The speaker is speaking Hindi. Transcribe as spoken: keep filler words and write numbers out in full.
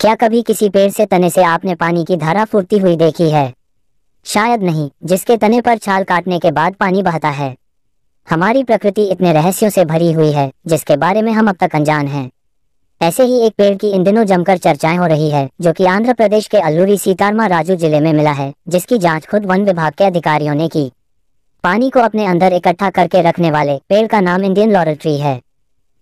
क्या कभी किसी पेड़ से तने से आपने पानी की धारा फूटती हुई देखी है? शायद नहीं, जिसके तने पर छाल काटने के बाद पानी बहता है। हमारी प्रकृति इतने रहस्यों से भरी हुई है जिसके बारे में हम अब तक अनजान हैं। ऐसे ही एक पेड़ की इन दिनों जमकर चर्चाएं हो रही है जो कि आंध्र प्रदेश के अल्लूरी सीतार्मा राजू जिले में मिला है, जिसकी जांच खुद वन विभाग के अधिकारियों ने की। पानी को अपने अंदर इकट्ठा करके रखने वाले पेड़ का नाम इंडियन लॉबरेट्री है।